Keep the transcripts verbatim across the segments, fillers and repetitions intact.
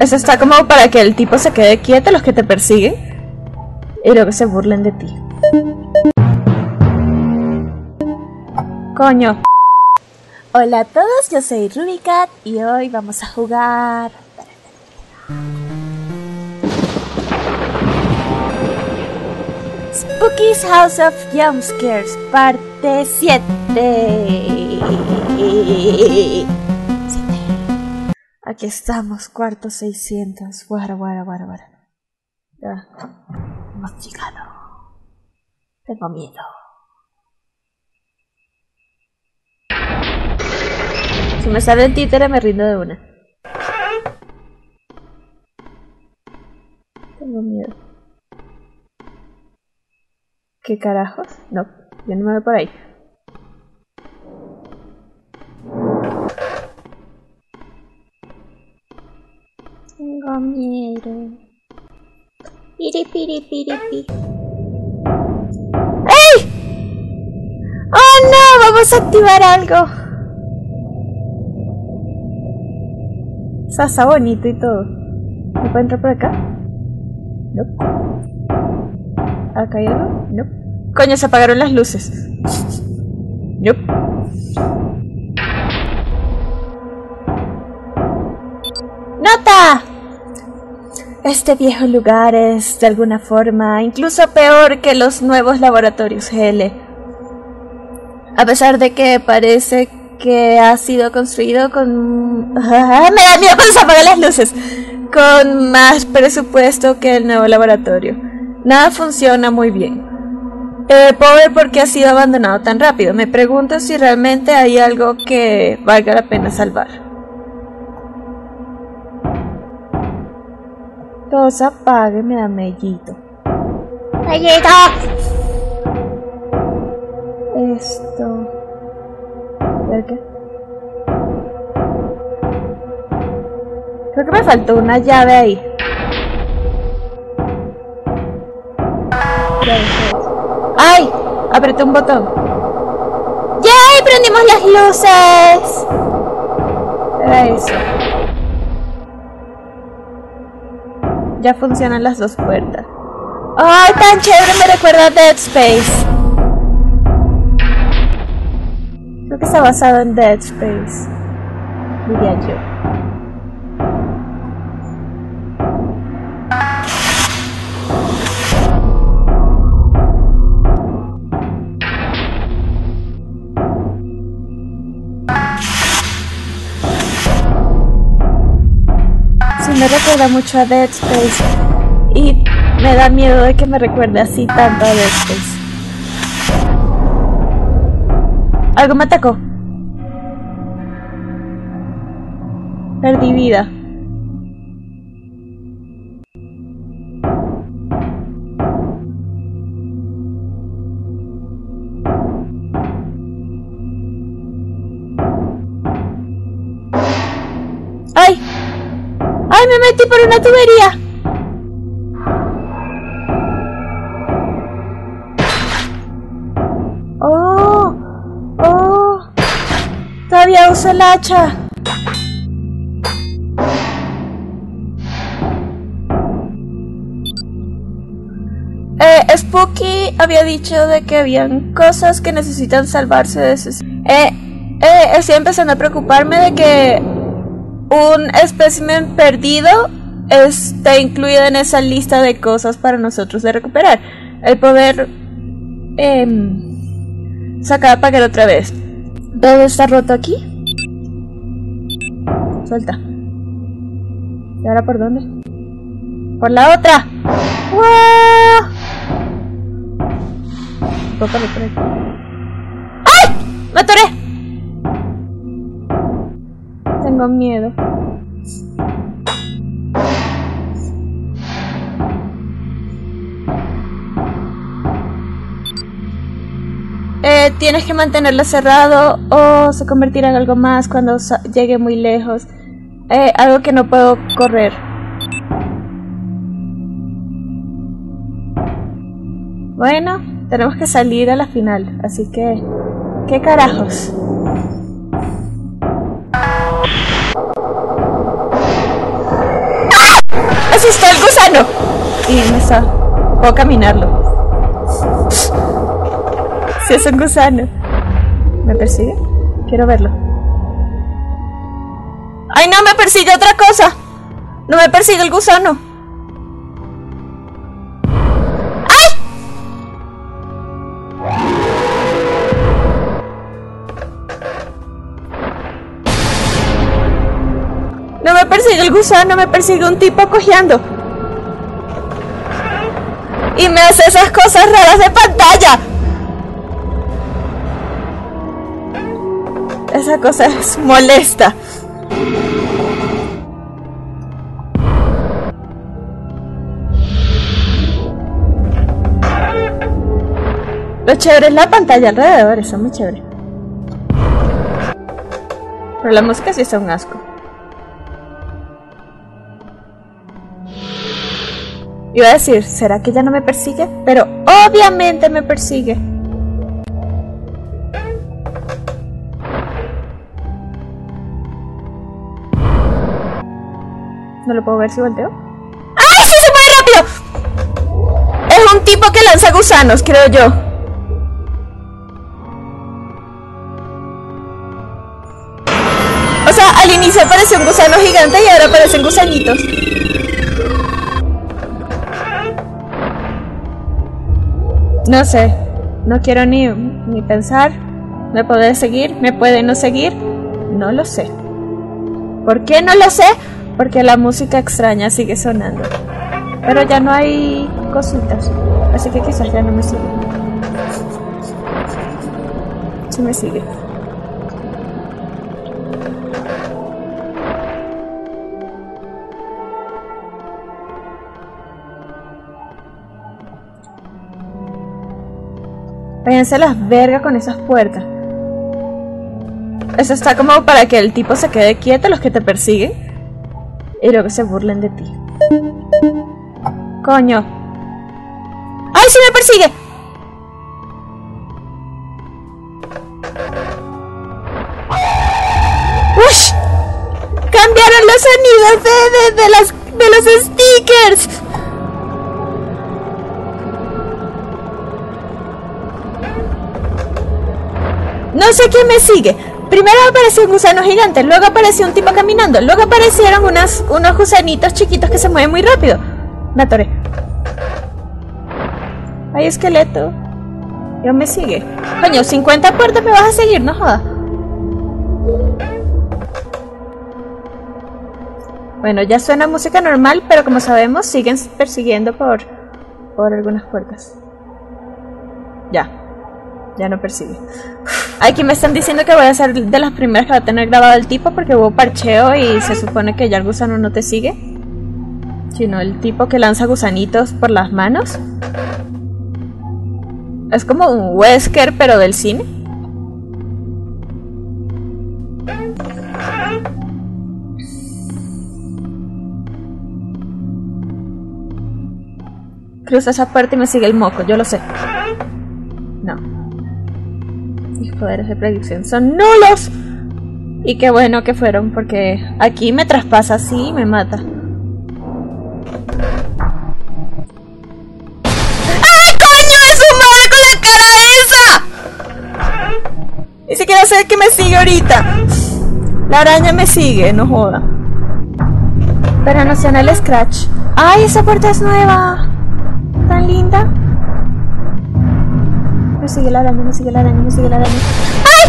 Eso está como para que el tipo se quede quieto, los que te persiguen, y luego se burlen de ti. Coño. Hola a todos, yo soy RubyKat y hoy vamos a jugar... Spooky's House of Jumpscares, parte siete. Aquí estamos, cuarto seiscientos. Guara, guara, guara, guara. Ya. Hemos llegado. Tengo miedo. Si me sale el títere me rindo de una. Tengo miedo. ¿Qué carajos? No, yo no me voy por ahí. Tengo miedo. Piri, piri, piri, piri. ¡Ey! ¡Oh no! Vamos a activar algo. Sasa bonito y todo. ¿Me puedo entrar por acá? No. ¿Acá hay algo? No. Coño, se apagaron las luces. No. ¡Nota! Este viejo lugar es, de alguna forma, incluso peor que los nuevos laboratorios G L. A pesar de que parece que... que ha sido construido con... ¡Me da miedo cuando se apagan las luces! Con más presupuesto que el nuevo laboratorio. Nada funciona muy bien. Eh, pobre porque ha sido abandonado tan rápido. Me pregunto si realmente hay algo que valga la pena salvar. Todo se apague, me da mellito. ¡Mellito! Esto... ¿Qué? Creo que me faltó una llave ahí. ¡Ay! Apreté un botón. ¡Yay! ¡Prendimos las luces! Era eso. Ya funcionan las dos puertas. ¡Ay, tan chévere! Me recuerda a Dead Space. Creo que está basado en Dead Space, diría yo. Sí, me recuerda mucho a Dead Space y me da miedo de que me recuerde así tanto a Dead Space. Algo me atacó. Perdí vida. ¡Ay! ¡Ay, me metí por una tubería! Todavía uso el hacha. Eh, Spooky había dicho de que habían cosas que necesitan salvarse de sus... Eh, eh, estoy empezando a preocuparme de que un espécimen perdido está incluido en esa lista de cosas para nosotros de recuperar. El poder... Eh, sacar para que otra vez. ¿Todo está roto aquí? Suelta. ¿Y ahora por dónde? ¡Por la otra! ¡Wow! Tócalo por aquí. ¡Ay! ¡Me atoré! Tengo miedo. Eh, tienes que mantenerlo cerrado o se convertirá en algo más cuando llegue muy lejos. Eh, algo que no puedo correr. Bueno, tenemos que salir a la final, así que... ¿Qué carajos? asustó el gusano. Y no está. Puedo caminarlo. Si es un gusano. ¿Me persigue? Quiero verlo. ¡Ay, no! Me persigue otra cosa. No me persigue el gusano. El gusano me persigue un tipo cojeando y me hace esas cosas raras de pantalla. Esa cosa es molesta. Lo chévere es la pantalla alrededor, eso es muy chévere. Pero las moscas sí son un asco. Iba a decir, ¿será que ya no me persigue? Pero obviamente me persigue. ¿No lo puedo ver si volteo? ¡Ay, sí se mueve rápido! Es un tipo que lanza gusanos, creo yo. O sea, al inicio apareció un gusano gigante y ahora aparecen gusanitos. No sé, no quiero ni, ni pensar. ¿Me puede seguir? ¿Me puede no seguir? No lo sé. ¿Por qué no lo sé? Porque la música extraña sigue sonando. Pero ya no hay cositas. Así que quizás ya no me sigue. Sí me sigue. Váyanse las vergas con esas puertas. Eso está como para que el tipo se quede quieto, los que te persiguen, y luego se burlen de ti. Coño. ¡Ay, sí me persigue! ¡Ush! ¡Cambiaron los sonidos de, de, de, las, de los stickers! No sé quién me sigue. Primero apareció un gusano gigante, luego apareció un tipo caminando, luego aparecieron unas, unos gusanitos chiquitos que se mueven muy rápido. Me atoré. Hay esqueleto. Dios me sigue. Coño, cincuenta puertas me vas a seguir, no jodas. Bueno, ya suena música normal, pero como sabemos, siguen persiguiendo por, por algunas puertas. Ya. Ya no persigue. Aquí me están diciendo que voy a ser de las primeras que va a tener grabado el tipo, porque hubo parcheo y se supone que ya el gusano no te sigue, sino el tipo que lanza gusanitos por las manos. Es como un Wesker, pero del cine. Cruza esa puerta y me sigue el moco, yo lo sé. No. Mis poderes de predicción son nulos. Y qué bueno que fueron, porque aquí me traspasa así y me mata. ¡Ay, coño! ¡Es un madre con la cara esa! Ni siquiera sé que me sigue ahorita. La araña me sigue, no joda. Pero no suena el scratch. ¡Ay, esa puerta es nueva! Tan linda. Me sigue la araña, me sigue la araña, me sigue la araña. ¡Ay!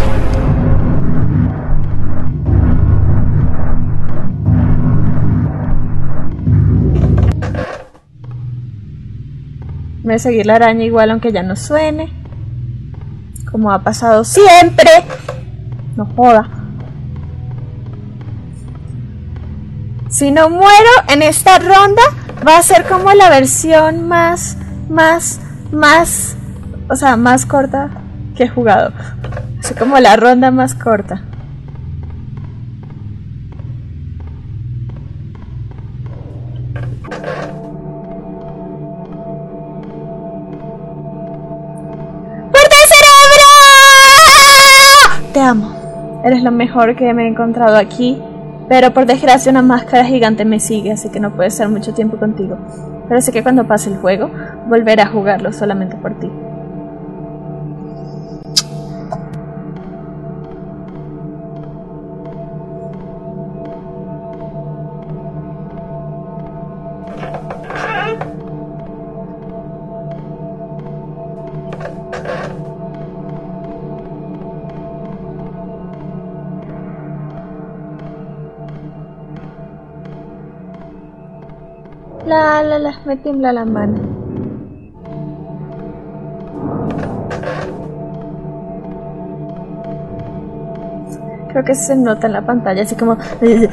Me voy a seguir la araña igual, aunque ya no suene. Como ha pasado siempre. No joda. Si no muero en esta ronda, va a ser como la versión más, más, más... O sea, más corta que he jugado. Así como la ronda más corta. ¡Puerta de cerebro! Te amo. Eres lo mejor que me he encontrado aquí. Pero por desgracia una máscara gigante me sigue, así que no puedo estar mucho tiempo contigo. Pero sé que cuando pase el juego, volveré a jugarlo solamente por ti. La, la, la, me tiembla la mano. Creo que se nota en la pantalla, así como... Pero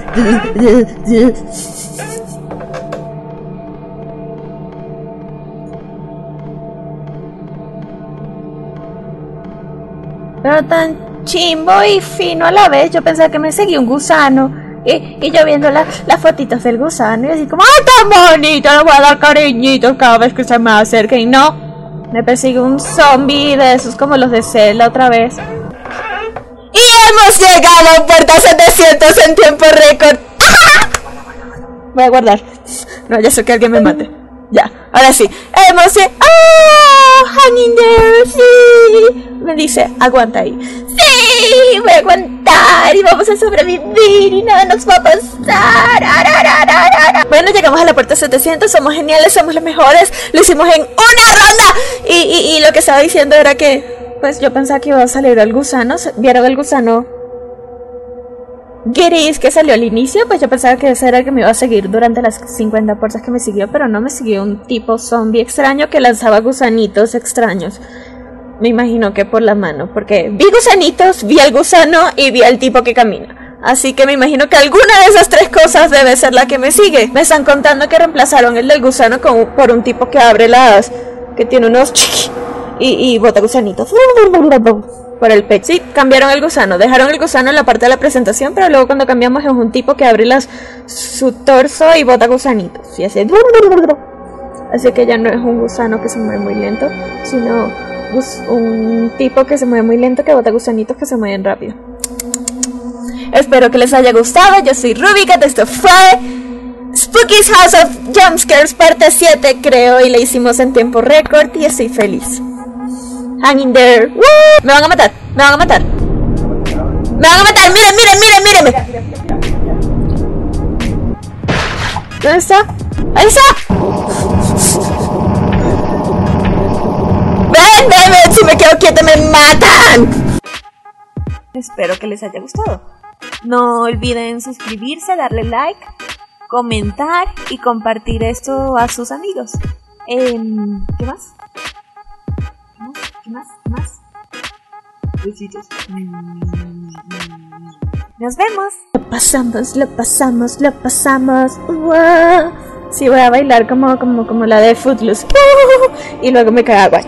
tan chimbo y fino a la vez, yo pensaba que me seguía un gusano. Y, y yo viendo la, las fotitos del gusano y así como ¡ay, tan bonito! Le voy a dar cariñitos cada vez que se me acerque. Y no, me persigue un zombie de esos como los de Zelda otra vez. ¡Y hemos llegado a Puerta setecientos en tiempo récord! Voy a guardar. No, ya sé que alguien me mate. Ya, ahora sí. Hemos llegado... ¡Oh! ¡Hang in there! ¡Sí! Me dice, aguanta ahí. ¡Sí! Voy a aguantar y vamos a sobrevivir y nada nos va a pasar. ¡Ararararara! Bueno, llegamos a la puerta setecientos, somos geniales, somos los mejores. Lo hicimos en una ronda. Y, y, y lo que estaba diciendo era que, pues yo pensaba que iba a salir el gusano. ¿Vieron el gusano gris que salió al inicio? Pues yo pensaba que ese era el que me iba a seguir durante las cincuenta puertas que me siguió, pero no, me siguió un tipo zombie extraño que lanzaba gusanitos extraños. Me imagino que por la mano, porque vi gusanitos, vi al gusano y vi al tipo que camina. Así que me imagino que alguna de esas tres cosas debe ser la que me sigue. Me están contando que reemplazaron el del gusano con, por un tipo que abre las... que tiene unos chiqui y, y bota gusanitos por el pecho. Sí, cambiaron el gusano, dejaron el gusano en la parte de la presentación, pero luego cuando cambiamos es un tipo que abre las, su torso y bota gusanitos. Y así... Así que ya no es un gusano que se mueve muy lento, sino... un tipo que se mueve muy lento, que bota gusanitos que se mueven rápido. Espero que les haya gustado. Yo soy RubyKat, esto fue Spooky's House of Jumpscares parte siete, creo, y la hicimos en tiempo récord y estoy feliz. Hang in there. ¡Woo! Me van a matar, me van a matar, me van a matar, miren, miren, miren, mírenme. ¿Dónde está? ¡Ahí está! ¡Ven, ven, ven! Si me quedo quieta me matan. Espero que les haya gustado. No olviden suscribirse, darle like, comentar y compartir esto a sus amigos. Eh, ¿Qué más? ¿Qué más? ¿Qué más? Besitos. ¡Nos vemos! Lo pasamos, lo pasamos, lo pasamos. ¡Wow! Sí, voy a bailar como, como, como la de Footloose. ¡Uh! Y luego me cago.